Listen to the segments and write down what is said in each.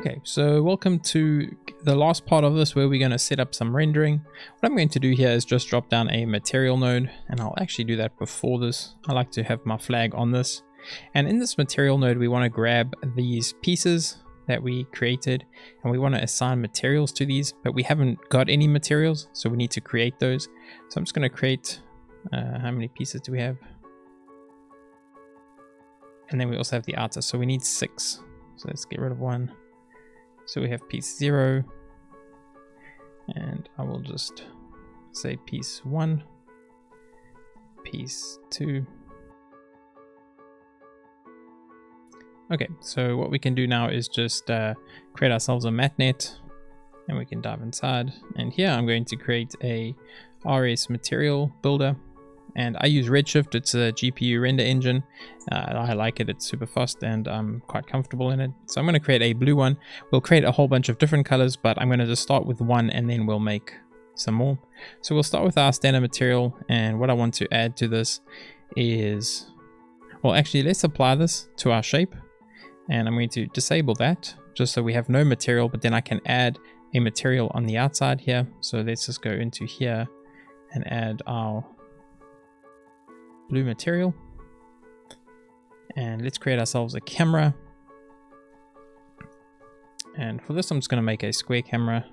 Okay, so welcome to the last part of this where we're going to set up some rendering. What I'm going to do here is just drop down a material node, and I'll actually do that before this. I like to have my flag on this. And in this material node, we want to grab these pieces that we created, and we want to assign materials to these, but we haven't got any materials, so we need to create those. So I'm just going to create, how many pieces do we have? And then we also have the outer, so we need 6. So let's get rid of 1. So we have piece 0, and I will just say piece 1, piece 2. Okay, so what we can do now is just create ourselves a mat net, and we can dive inside. And here I'm going to create a RS material builder, and I use Redshift. It's a GPU render engine. I like it. It's super fast, and I'm quite comfortable in it. So I'm going to create a blue one. We'll create a whole bunch of different colors, but I'm going to just start with one, and then we'll make some more. So we'll start with our standard material, and what I want to add to this is, well, actually, let's apply this to our shape. And I'm going to disable that just so we have no material, but then I can add a material on the outside here. So let's just go into here and add our blue material. And let's create ourselves a camera. And for this, I'm just going to make a square camera.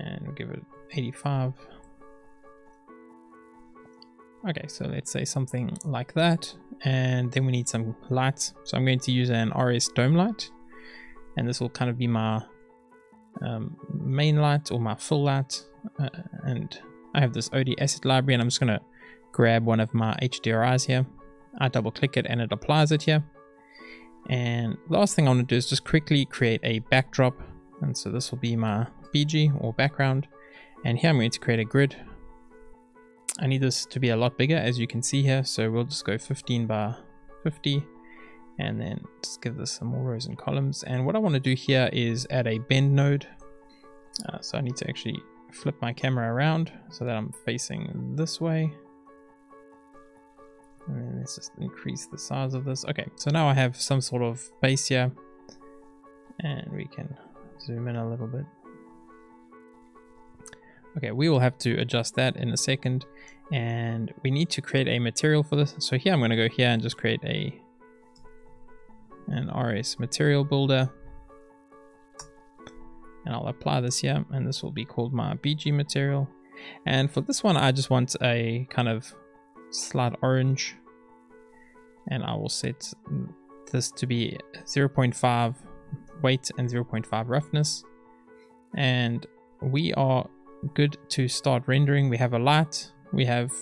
And we'll give it 85. Okay, so let's say something like that. And then we need some lights. So I'm going to use an RS dome light. And this will kind of be my main light or my fill light. And I have this OD asset library, and I'm just going to grab one of my HDRIs here. I double click it and it applies it here. And last thing I want to do is just quickly create a backdrop. And so this will be my BG or background. And here I'm going to create a grid. I need this to be a lot bigger, as you can see here, so we'll just go 15 by 50, and then just give this some more rows and columns. And what I want to do here is add a bend node, so I need to actually flip my camera around so that I'm facing this way, and then let's just increase the size of this. Okay, so now I have some sort of base here, and we can zoom in a little bit. Okay, we will have to adjust that in a second, and we need to create a material for this. So here I'm going to go here and just create an RS material builder, and I'll apply this here, and this will be called my BG material. And for this one, I just want a kind of slight orange, and I will set this to be 0.5 weight and 0.5 roughness, and we are good to start rendering. We have a light, we have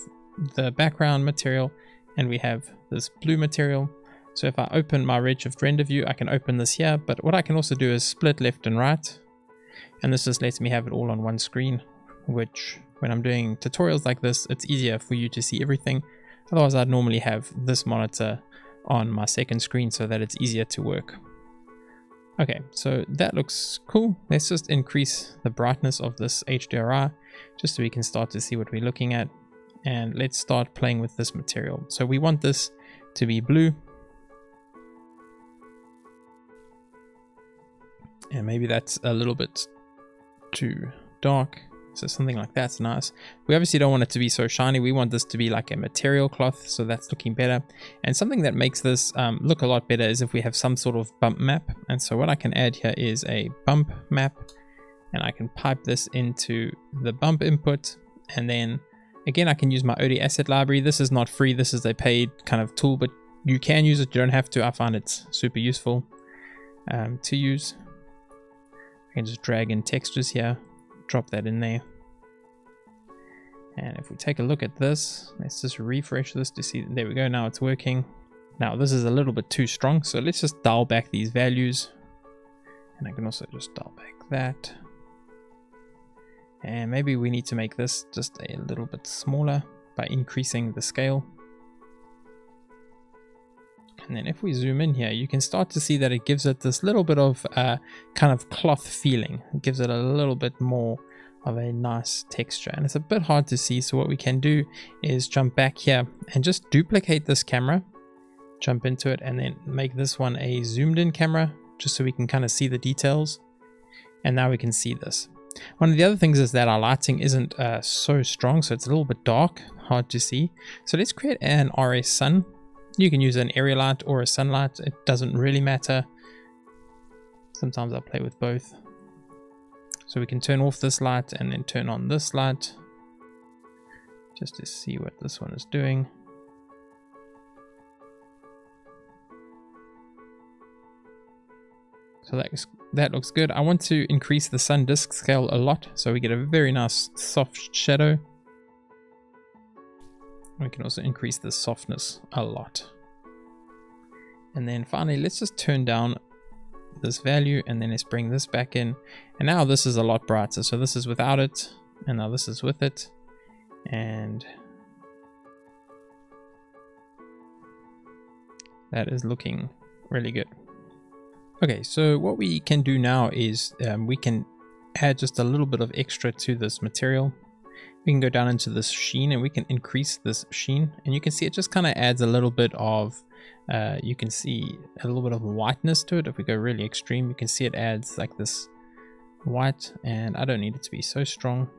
the background material, and we have this blue material. So if I open my Redshift render view, I can open this here, but what I can also do is split left and right, and this just lets me have it all on one screen, which when I'm doing tutorials like this, it's easier for you to see everything. Otherwise, I'd normally have this monitor on my second screen so that it's easier to work. Okay, so that looks cool. Let's just increase the brightness of this HDRI just so we can start to see what we're looking at. And let's start playing with this material. So we want this to be blue. And maybe that's a little bit too dark. So something like that's nice. We obviously don't want it to be so shiny. We want this to be like a material cloth, so that's looking better. And something that makes this look a lot better is if we have some sort of bump map. And so what I can add here is a bump map, and I can pipe this into the bump input. And then again, I can use my OD asset library. This is not free. This is a paid kind of tool, but you can use it. You don't have to. I find it's super useful to use. I can just drag in textures here. Drop that in there, and if we take a look at this, let's just refresh this to see. There we go, now it's working. Now this is a little bit too strong, so let's just dial back these values, and I can also just dial back that, and maybe we need to make this just a little bit smaller by increasing the scale. And then if we zoom in here, you can start to see that it gives it this little bit of kind of cloth feeling. It gives it a little bit more of a nice texture, and it's a bit hard to see. So what we can do is jump back here and just duplicate this camera, jump into it, and then make this one a zoomed in camera. just so we can kind of see the details. And now we can see this. One of the other things is that our lighting isn't so strong, so it's a little bit dark, hard to see. So let's create an RS Sun. You can use an area light or a sunlight, it doesn't really matter. Sometimes I play with both. So we can turn off this light and then turn on this light, just to see what this one is doing. So that looks good. I want to increase the sun disk scale a lot, so we get a very nice soft shadow. We can also increase the softness a lot. And then finally, let's just turn down this value, and then let's bring this back in. And now this is a lot brighter. So this is without it, and now this is with it. And that is looking really good. Okay, so what we can do now is we can add just a little bit of extra to this material. We can go down into this sheen and we can increase this sheen, and you can see it just kind of adds a little bit of you can see a little bit of whiteness to it. If we go really extreme, you can see it adds like this white, and I don't need it to be so strong.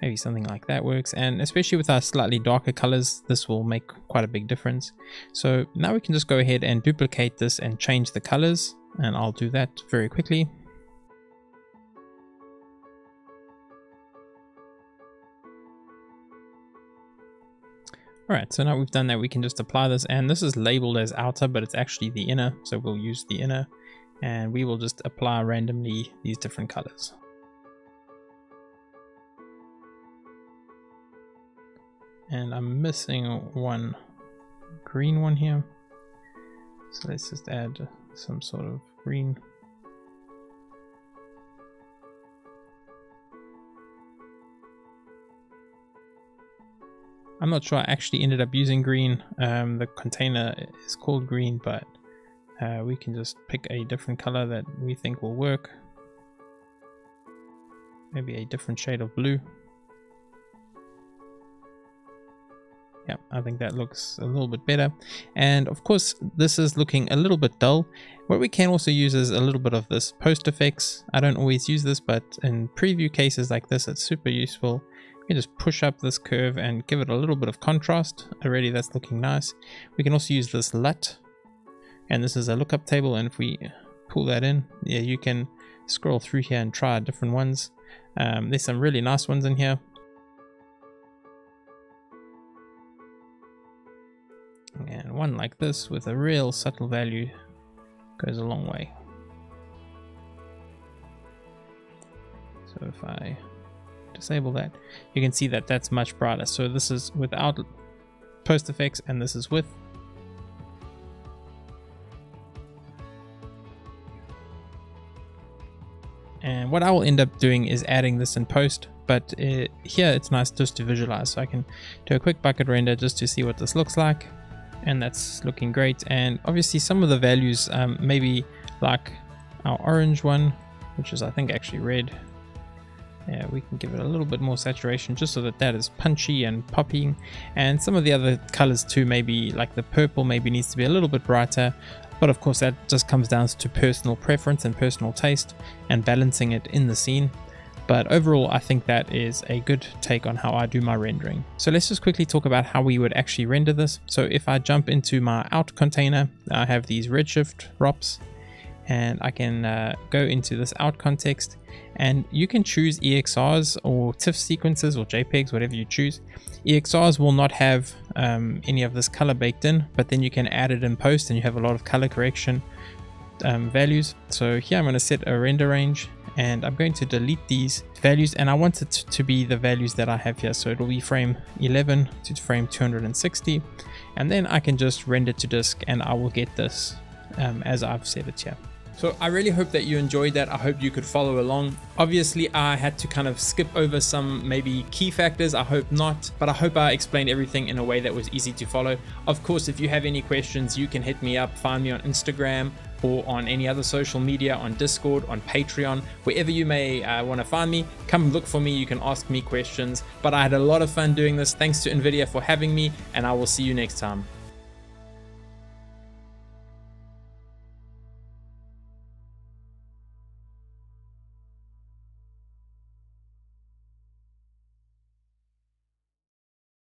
Maybe something like that works, and especially with our slightly darker colors, this will make quite a big difference. So now we can just go ahead and duplicate this and change the colors, and I'll do that very quickly. All right, so now we've done that, we can just apply this, and this is labeled as outer, but it's actually the inner. So we'll use the inner, and we will just apply randomly these different colors. And I'm missing one green one here. So let's just add some sort of green. I'm not sure I actually ended up using green. The container is called green, but we can just pick a different color that we think will work. Maybe a different shade of blue. Yeah, I think that looks a little bit better. And of course, this is looking a little bit dull. What we can also use is a little bit of this post effects. I don't always use this, but in preview cases like this, it's super useful. You just push up this curve and give it a little bit of contrast. Already that's looking nice. We can also use this LUT, and this is a lookup table, and if we pull that in, yeah, you can scroll through here and try different ones. There's some really nice ones in here. And one like this with a real subtle value goes a long way. So if I disable that, you can see that that's much brighter. So this is without post effects, and this is with. And what I will end up doing is adding this in post, but here it's nice just to visualize. So I can do a quick bucket render just to see what this looks like, and that's looking great. And obviously some of the values, maybe like our orange one, which is I think actually red. Yeah, we can give it a little bit more saturation just so that that is punchy and popping. And some of the other colors too, maybe like the purple maybe needs to be a little bit brighter. But of course that just comes down to personal preference and personal taste and balancing it in the scene. But overall, I think that is a good take on how I do my rendering. So let's just quickly talk about how we would actually render this. So if I jump into my out container, I have these Redshift ROPs. And I can go into this out context, and you can choose EXRs or TIFF sequences or JPEGs, whatever you choose. EXRs will not have any of this color baked in, but then you can add it in post and you have a lot of color correction values. So here I'm going to set a render range, and I'm going to delete these values, and I want it to be the values that I have here. So it will be frame 11 to frame 260, and then I can just render to disk, and I will get this as I've set it here. So I really hope that you enjoyed that. I hope you could follow along. Obviously, I had to kind of skip over some maybe key factors. I hope not, but I hope I explained everything in a way that was easy to follow. Of course, if you have any questions, you can hit me up, find me on Instagram or on any other social media, on Discord, on Patreon, wherever you may want to find me. Come look for me, you can ask me questions. But I had a lot of fun doing this. Thanks to Nvidia for having me, and I will see you next time.